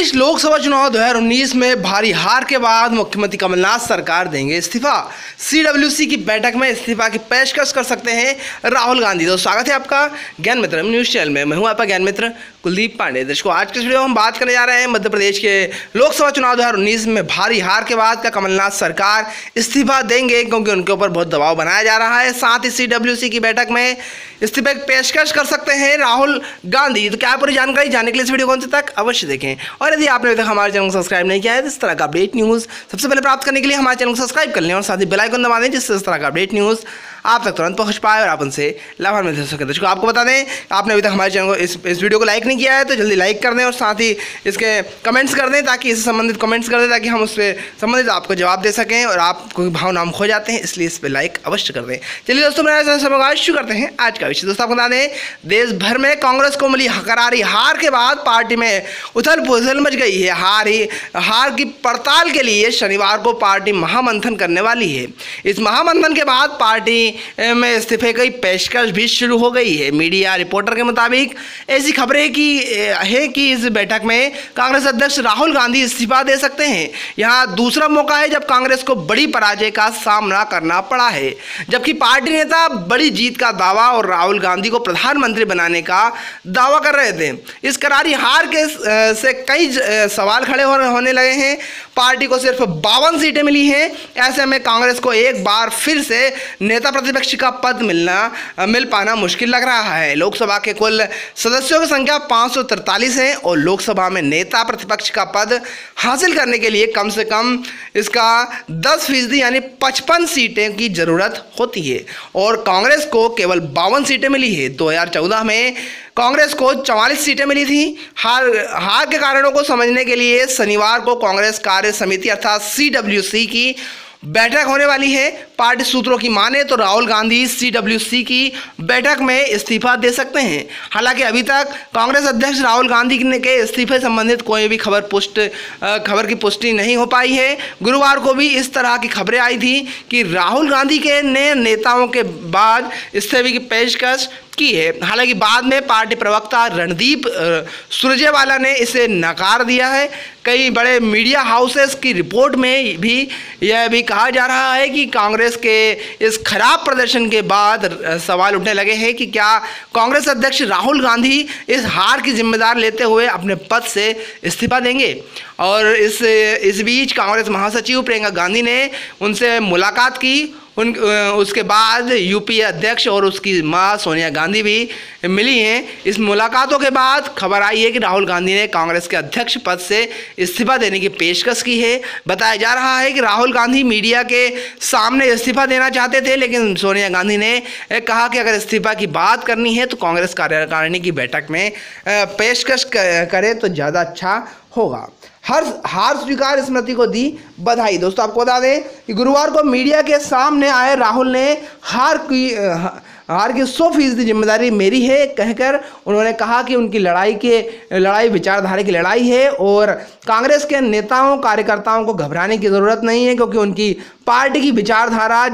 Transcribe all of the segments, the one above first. मध्यप्रदेश लोकसभा चुनाव 2019 में भारी हार के बाद मुख्यमंत्री कमलनाथ सरकार देंगे इस्तीफा। सीडब्ल्यूसी की बैठक में इस्तीफा की पेशकश कर सकते हैं राहुल गांधी। दोस्तों स्वागत है आपका ज्ञान मित्र न्यूज़ चैनल में। मैं हूं आपका ज्ञान मित्र कुलदीप पांडे। दर्शकों आज के वीडियो में हम बात करने जा रहे हैं मध्यप्रदेश के लोकसभा चुनाव 2019 में भारी हार के बाद क्या कमलनाथ सरकार इस्तीफा देंगे, क्योंकि उनके ऊपर बहुत दबाव बनाया जा रहा है। साथ ही सीडब्ल्यूसी की बैठक में इस्तीफे की पेशकश कर सकते हैं राहुल गांधी। तो क्या पूरी जानकारी जानने के लिए इस वीडियो को अंत तक अवश्य देखें, और यदि आपने अभी तक हमारे चैनल को सब्सक्राइब नहीं किया है तो इस तरह का अपडेट न्यूज़ सबसे पहले प्राप्त करने के लिए हमारे चैनल को सब्सक्राइब कर लें और साथ ही बेल आइकन दबा दें, जिससे इस तरह का अपडेट न्यूज़ आप तक तुरंत पहुंच पाए और आप उनसे लाभान्वित हो सके। दर्शकों आपको बता दें, आपने अभी तक हमारे चैनल को इस वीडियो को लाइक नहीं किया है तो जल्दी लाइक कर दें और साथ ही इसके कमेंट्स कर दें, ताकि इससे संबंधित कमेंट्स कर दें, ताकि हम उससे संबंधित आपको जवाब दे सकें और आपको भाव नाम खो जाते हैं, इसलिए इस पर लाइक अवश्य कर दें। चलिए दोस्तों मैं शुरू करते हैं आज का विषय। दोस्तों आपको बता दें, देश भर में कांग्रेस को मिली करारी हार के बाद पार्टी में उथल पुथल मच गई है। हार की पड़ताल के लिए शनिवार को पार्टी महामंथन करने वाली है। इस महामंथन के बाद पार्टी में इस्तीफे की पेशकश भी शुरू हो गई है। मीडिया रिपोर्टर के मुताबिक ऐसी खबरें की है कि इस बैठक में कांग्रेस अध्यक्ष राहुल गांधी इस्तीफा दे सकते हैं। यहां दूसरा मौका है जब कांग्रेस को बड़ी पराजय का सामना करना पड़ा है, जबकि पार्टी नेता बड़ी जीत का दावा और राहुल गांधी को प्रधानमंत्री बनाने का दावा कर रहे थे। इस करारी हार के से कई सवाल खड़े होने लगे हैं। पार्टी को सिर्फ 52 सीटें मिली हैं। ऐसे में कांग्रेस को एक बार फिर से नेता प्रतिपक्ष का पद मिल पाना मुश्किल लग रहा है। लोकसभा के कुल सदस्यों की संख्या 543 है और लोकसभा में नेता प्रतिपक्ष का पद हासिल करने के लिए कम से कम इसका 10% यानी 55 सीटें की जरूरत होती है और कांग्रेस को केवल 52 सीटें मिली है। 2014 में कांग्रेस को 44 सीटें मिली थी। हार के कारणों को समझने के लिए शनिवार को कांग्रेस कार्य समिति अर्थात सीडब्ल्यूसी की बैठक होने वाली है। पार्टी सूत्रों की माने तो राहुल गांधी सीडब्ल्यूसी की बैठक में इस्तीफा दे सकते हैं। हालांकि अभी तक कांग्रेस अध्यक्ष राहुल गांधी के इस्तीफे संबंधित कोई भी खबर की पुष्टि नहीं हो पाई है। गुरुवार को भी इस तरह की खबरें आई थी कि राहुल गांधी के नए नेताओं के बाद इस्तीफे की पेशकश की है। हालांकि बाद में पार्टी प्रवक्ता रणदीप सुरजेवाला ने इसे नकार दिया है। कई बड़े मीडिया हाउसेस की रिपोर्ट में भी यह भी कहा जा रहा है कि कांग्रेस के इस खराब प्रदर्शन के बाद सवाल उठने लगे हैं कि क्या कांग्रेस अध्यक्ष राहुल गांधी इस हार की जिम्मेदार लेते हुए अपने पद से इस्तीफा देंगे। और इस बीच कांग्रेस महासचिव प्रियंका गांधी ने उनसे मुलाकात की। उसके बाद यूपीए अध्यक्ष और उसकी मां सोनिया गांधी भी मिली हैं। इस मुलाकातों के बाद खबर आई है कि राहुल गांधी ने कांग्रेस के अध्यक्ष पद से इस्तीफा देने की पेशकश की है। बताया जा रहा है कि राहुल गांधी मीडिया के सामने इस्तीफा देना चाहते थे, लेकिन सोनिया गांधी ने कहा कि अगर इस्तीफा की बात करनी है तो कांग्रेस कार्यकारिणी की बैठक में पेशकश करें तो ज़्यादा अच्छा होगा। हार स्वीकार स्मृति को दी बधाई। दोस्तों आपको बता दें कि गुरुवार को मीडिया के सामने आए राहुल ने हार की 100% जिम्मेदारी मेरी है कहकर उन्होंने कहा कि उनकी लड़ाई विचारधारा की लड़ाई है और कांग्रेस के नेताओं कार्यकर्ताओं को घबराने की ज़रूरत नहीं है, क्योंकि उनकी पार्टी की विचारधारा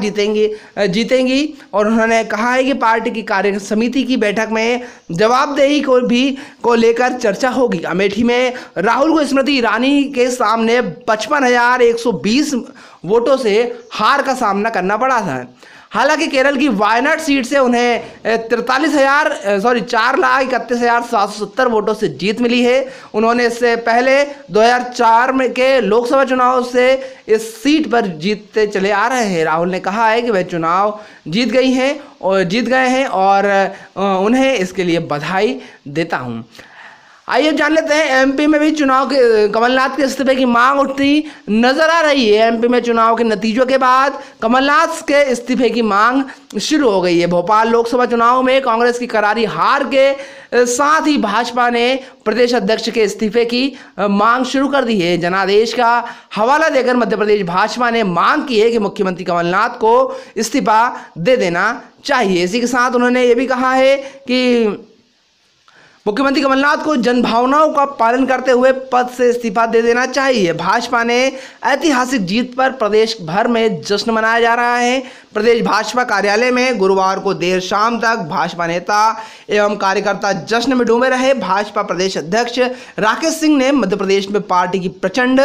जीतेंगी। और उन्होंने कहा है कि पार्टी की कार्य समिति की बैठक में जवाबदेही को लेकर चर्चा होगी। अमेठी में राहुल को स्मृति ईरानी के सामने 55,120 वोटों से हार का सामना करना पड़ा था। हालांकि केरल की वायनाड सीट से उन्हें 4,31,770 वोटों से जीत मिली है। उन्होंने इससे पहले 2004 में के लोकसभा चुनाव से इस सीट पर जीतते चले आ रहे हैं। राहुल ने कहा है कि वह चुनाव जीत गए हैं और उन्हें इसके लिए बधाई देता हूं। आइए जान लेते हैं एमपी में भी चुनाव के कमलनाथ के इस्तीफे की मांग उठती नजर आ रही है। एमपी में चुनाव के नतीजों के बाद कमलनाथ के इस्तीफे की मांग शुरू हो गई है। भोपाल लोकसभा चुनाव में कांग्रेस की करारी हार के साथ ही भाजपा ने प्रदेश अध्यक्ष के इस्तीफे की मांग शुरू कर दी है। जनादेश का हवाला देकर मध्य प्रदेश भाजपा ने मांग की है कि मुख्यमंत्री कमलनाथ को इस्तीफा दे देना चाहिए। इसी के साथ उन्होंने ये भी कहा है कि मुख्यमंत्री कमलनाथ को जनभावनाओं का पालन करते हुए पद से इस्तीफा दे देना चाहिए। भाजपा ने ऐतिहासिक जीत पर प्रदेश भर में जश्न मनाया जा रहा है। प्रदेश भाजपा कार्यालय में गुरुवार को देर शाम तक भाजपा नेता एवं कार्यकर्ता जश्न में डूबे रहे। भाजपा प्रदेश अध्यक्ष राकेश सिंह ने मध्य प्रदेश में पार्टी की प्रचंड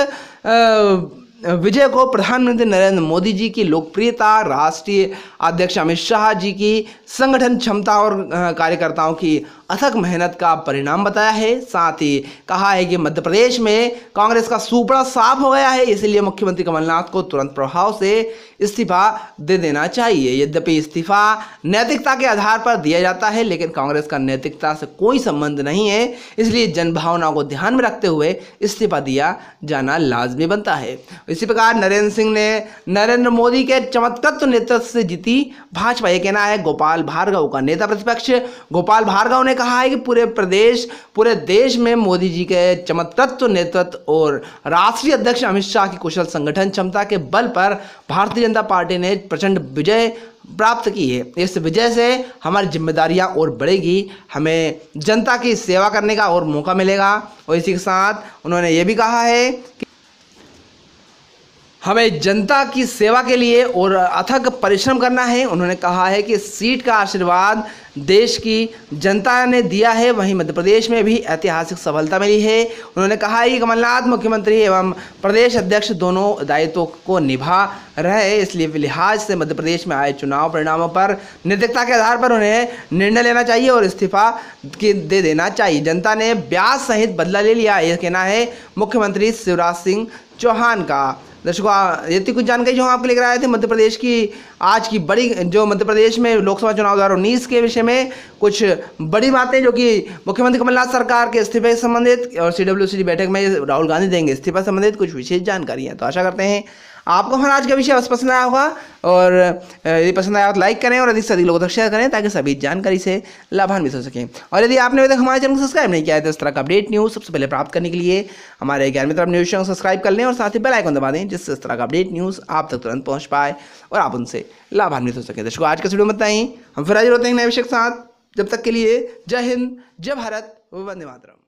विजय को प्रधानमंत्री नरेंद्र मोदी जी की लोकप्रियता, राष्ट्रीय अध्यक्ष अमित शाह जी की संगठन क्षमता और कार्यकर्ताओं की अथक मेहनत का परिणाम बताया है। साथ ही कहा है कि मध्य प्रदेश में कांग्रेस का सूपड़ा साफ हो गया है, इसलिए मुख्यमंत्री कमलनाथ को तुरंत प्रभाव से इस्तीफा दे देना चाहिए। यद्यपि इस्तीफा नैतिकता के आधार पर दिया जाता है, लेकिन कांग्रेस का नैतिकता से कोई संबंध नहीं है, इसलिए जनभावना को ध्यान में रखते हुए इस्तीफा दिया जाना लाजमी बनता है। इसी प्रकार नरेंद्र सिंह ने नरेंद्र मोदी के चमत्कृत नेतृत्व से जीती भाजपा, यह कहना है गोपाल भार्गव का। नेता प्रतिपक्ष गोपाल भार्गव ने कहा है कि पूरे देश में मोदी जी के चमत्कृत नेतृत्व और राष्ट्रीय अध्यक्ष अमित शाह की कुशल संगठन क्षमता के बल पर भारतीय जनता पार्टी ने प्रचंड विजय प्राप्त की है। इस विजय से हमारी जिम्मेदारियां और बढ़ेगी, हमें जनता की सेवा करने का और मौका मिलेगा। और इसी के साथ उन्होंने ये भी कहा है कि हमें जनता की सेवा के लिए और अथक परिश्रम करना है। उन्होंने कहा है कि सीट का आशीर्वाद देश की जनता ने दिया है, वहीं मध्य प्रदेश में भी ऐतिहासिक सफलता मिली है। उन्होंने कहा है कि कमलनाथ मुख्यमंत्री एवं प्रदेश अध्यक्ष दोनों दायित्वों को निभा रहे हैं, इसलिए लिहाज से मध्य प्रदेश में आए चुनाव परिणामों पर नैतिकता के आधार पर उन्हें निर्णय लेना चाहिए और इस्तीफा दे देना चाहिए। जनता ने ब्याज सहित बदला ले लिया, यह कहना है मुख्यमंत्री शिवराज सिंह चौहान का। दर्शकों, ये थी कुछ जानकारी जो हम आपके लेकर आए थे मध्य प्रदेश की आज की बड़ी, जो मध्य प्रदेश में लोकसभा चुनाव 2019 के विषय में कुछ बड़ी बातें जो कि मुख्यमंत्री कमलनाथ सरकार के इस्तीफे से संबंधित और सीडब्ल्यूसी की बैठक में राहुल गांधी देंगे इस्तीफा संबंधित कुछ विशेष जानकारियाँ। तो आशा करते हैं आपको हमारा आज का विषय अवश्य पसंद आया होगा, और यदि पसंद आया तो लाइक करें और अधिक से अधिक लोगों तक शेयर करें ताकि सभी जानकारी से लाभान्वित हो सकें। और यदि आपने अभी तक हमारे चैनल को सब्सक्राइब नहीं किया है तो इस तरह का अपडेट न्यूज़ सबसे पहले प्राप्त करने के लिए हमारे Gyan Mitra news channel subscribe कर लें और साथ ही बेल आइकन दबा दें, जिससे इस तरह का अपडेट न्यूज़ आप तक तुरंत पहुँच पाए और आप उनसे लाभान्वित हो सकें। दर्शकों, आज का वीडियो में इतना ही। हम फिर हाजिर होते हैं नए विषय के साथ। जब तक के लिए जय हिंद, जय भारत, वंदे मातरम।